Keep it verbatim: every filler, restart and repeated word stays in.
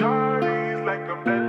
Shawty's like a